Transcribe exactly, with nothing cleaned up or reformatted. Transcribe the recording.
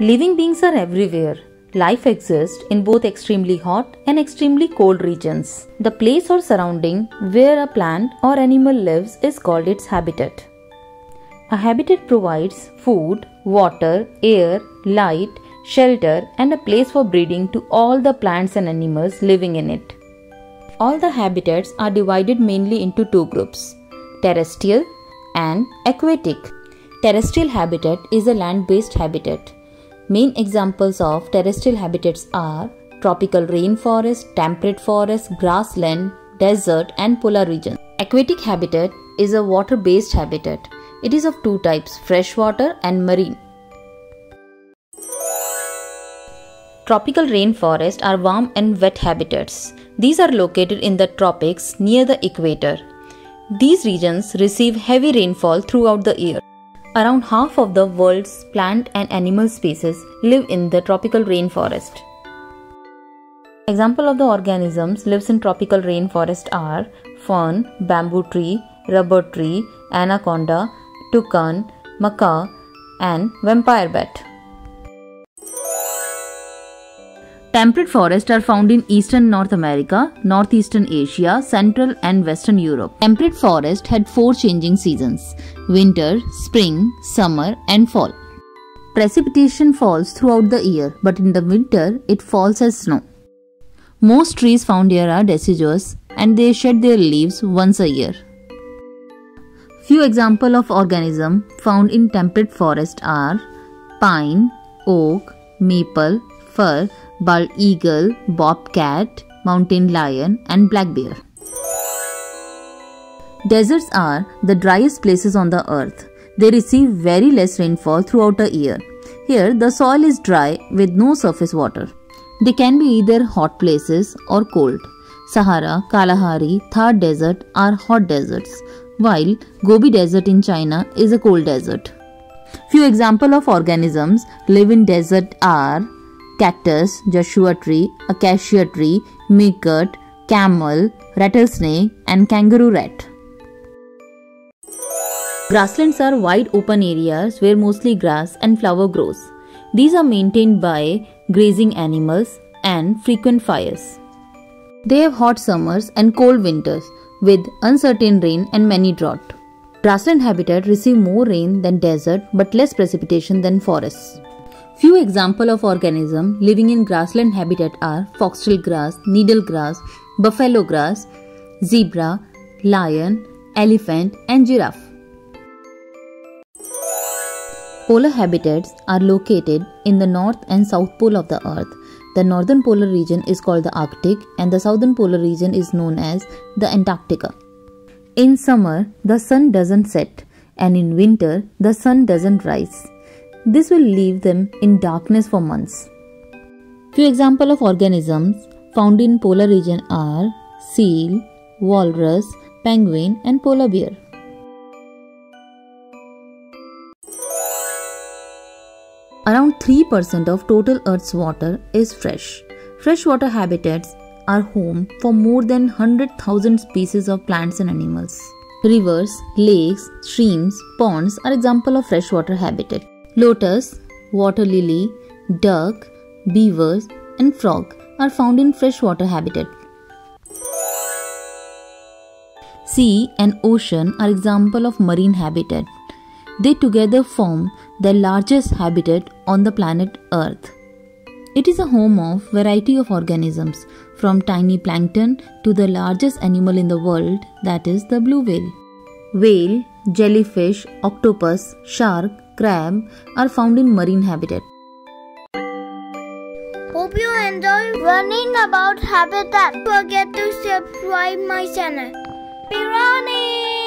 Living beings are everywhere. Life exists in both extremely hot and extremely cold regions. The place or surrounding where a plant or animal lives is called its habitat. A habitat provides food, water, air, light, shelter, and a place for breeding to all the plants and animals living in it. All the habitats are divided mainly into two groups, terrestrial and aquatic. Terrestrial habitat is a land-based habitat. Main examples of terrestrial habitats are tropical rainforest, temperate forest, grassland, desert, and polar regions. Aquatic habitat is a water-based habitat. It is of two types, freshwater and marine. Tropical rainforests are warm and wet habitats. These are located in the tropics near the equator. These regions receive heavy rainfall throughout the year. Around half of the world's plant and animal species live in the tropical rainforest. Example of the organisms lives in tropical rainforest are fern, bamboo tree, rubber tree, anaconda, toucan, macaw, and vampire bat. Temperate forests are found in eastern North America, northeastern Asia, central and western Europe. Temperate forest had four changing seasons: winter, spring, summer, and fall. Precipitation falls throughout the year, but in the winter it falls as snow. Most trees found here are deciduous and they shed their leaves once a year. Few examples of organisms found in temperate forest are pine, oak, maple, fir, bald eagle, bobcat, mountain lion, and black bear. Deserts are the driest places on the earth. They receive very less rainfall throughout a year. Here, the soil is dry with no surface water. They can be either hot places or cold. Sahara, Kalahari, Thar Desert are hot deserts, while Gobi Desert in China is a cold desert. Few examples of organisms live in desert are cactus, Joshua tree, acacia tree, meerkat, camel, rattlesnake, and kangaroo rat. Grasslands are wide open areas where mostly grass and flower grows. These are maintained by grazing animals and frequent fires. They have hot summers and cold winters with uncertain rain and many drought. Grassland habitat receive more rain than desert but less precipitation than forests. Few examples of organisms living in grassland habitat are foxtail grass, needle grass, buffalo grass, zebra, lion, elephant, and giraffe. Polar habitats are located in the north and south pole of the earth. The northern polar region is called the Arctic and the southern polar region is known as the Antarctica. In summer, the sun doesn't set, and in winter, the sun doesn't rise. This will leave them in darkness for months. Few examples of organisms found in polar region are seal, walrus, penguin, and polar bear. Around three percent of total Earth's water is fresh. Freshwater habitats are home for more than one hundred thousand species of plants and animals. Rivers, lakes, streams, ponds are examples of freshwater habitat. Lotus, water lily, duck, beavers, and frog are found in freshwater habitat. Sea and ocean are examples of marine habitat. They together form the largest habitat on the planet Earth. It is a home of variety of organisms, from tiny plankton to the largest animal in the world, that is the blue whale. Whale, jellyfish, octopus, shark, crab are found in marine habitat. Hope you enjoy learning about habitat. Don't forget to subscribe my channel. Pirani!